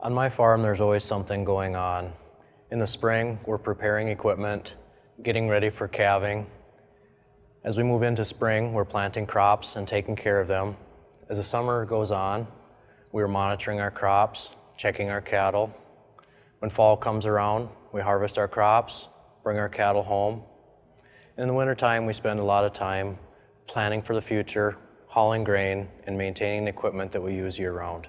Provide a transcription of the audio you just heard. On my farm, there's always something going on. In the spring, we're preparing equipment, getting ready for calving. As we move into spring, we're planting crops and taking care of them. As the summer goes on, we're monitoring our crops, checking our cattle. When fall comes around, we harvest our crops, bring our cattle home. In the wintertime, we spend a lot of time planning for the future, hauling grain, and maintaining the equipment that we use year-round.